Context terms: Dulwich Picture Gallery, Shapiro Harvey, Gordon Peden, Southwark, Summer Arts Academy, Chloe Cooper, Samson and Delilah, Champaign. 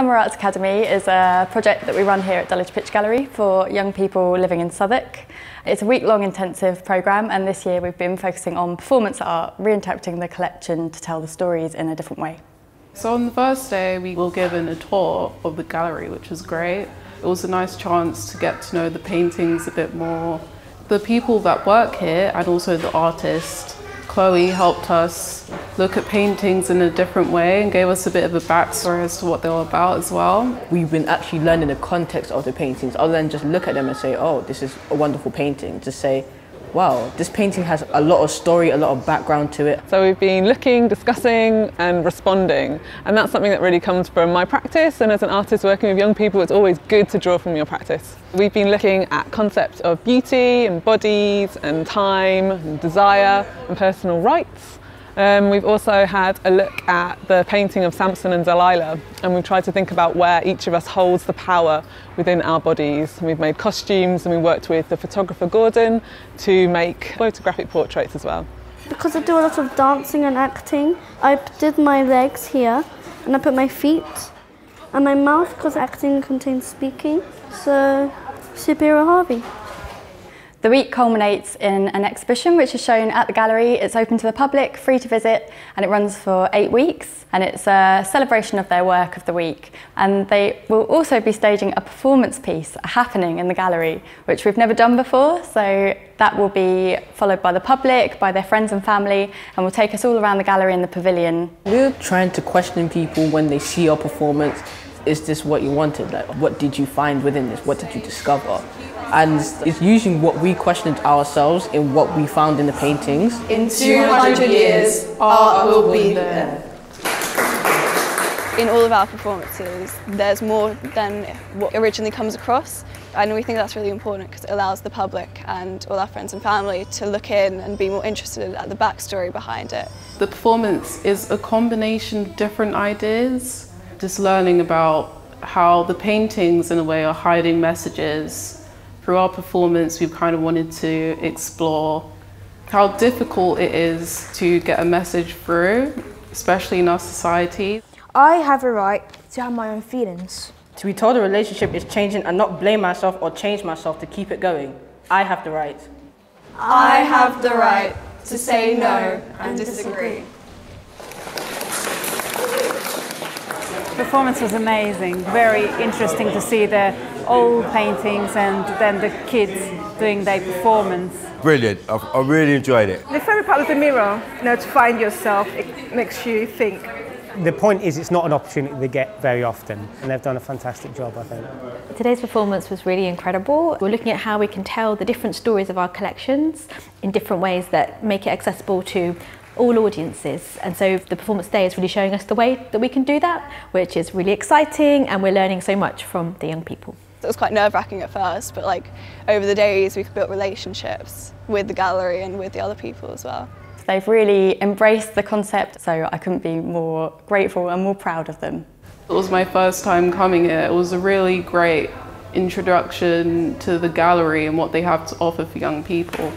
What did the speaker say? Summer Arts Academy is a project that we run here at Dulwich Picture Gallery for young people living in Southwark. It's a week-long intensive programme, and this year we've been focusing on performance art, reinterpreting the collection to tell the stories in a different way. So on the first day we were given a tour of the gallery, which was great. It was a nice chance to get to know the paintings a bit more. The people that work here and also the artist, Chloe, helped us look at paintings in a different way and gave us a bit of a backstory as to what they were about as well. We've been actually learning the context of the paintings other than just look at them and say, oh, this is a wonderful painting. Just say, wow, this painting has a lot of story, a lot of background to it. So we've been looking, discussing and responding, and that's something that really comes from my practice, and as an artist working with young people it's always good to draw from your practice. We've been looking at concepts of beauty and bodies and time and desire and personal rights. We've also had a look at the painting of Samson and Delilah, and we've tried to think about where each of us holds the power within our bodies. And we've made costumes, and we worked with the photographer Gordon to make photographic portraits as well. Because I do a lot of dancing and acting, I did my legs here and I put my feet and my mouth, because acting contains speaking, so Shapiro Harvey. The week culminates in an exhibition which is shown at the gallery. It's open to the public, free to visit, and it runs for 8 weeks. And it's a celebration of their work of the week. And they will also be staging a performance piece, a happening in the gallery, which we've never done before. So that will be followed by the public, by their friends and family, and will take us all around the gallery and the pavilion. We're trying to question people when they see our performance. Is this what you wanted? Like, what did you find within this? What did you discover? And it's using what we questioned ourselves in what we found in the paintings. In 200 years, art will be there. In all of our performances, there's more than what originally comes across. And we think that's really important because it allows the public and all our friends and family to look in and be more interested at the backstory behind it. The performance is a combination of different ideas, just learning about how the paintings in a way are hiding messages. Through our performance, we've kind of wanted to explore how difficult it is to get a message through, especially in our society. I have a right to have my own feelings. To be told a relationship is changing and not blame myself or change myself to keep it going. I have the right. I have the right to say no and disagree. The performance was amazing, very interesting to see the old paintings and then the kids doing their performance. Brilliant, I really enjoyed it. The fairy part was the mirror, you know, to find yourself, it makes you think. The point is it's not an opportunity they get very often, and they've done a fantastic job, I think. Today's performance was really incredible. We're looking at how we can tell the different stories of our collections in different ways that make it accessible to all audiences, and so the performance day is really showing us the way that we can do that, which is really exciting, and we're learning so much from the young people. It was quite nerve-wracking at first, but like over the days we've built relationships with the gallery and with the other people as well. They've really embraced the concept, so I couldn't be more grateful and more proud of them. It was my first time coming here. It was a really great introduction to the gallery and what they have to offer for young people.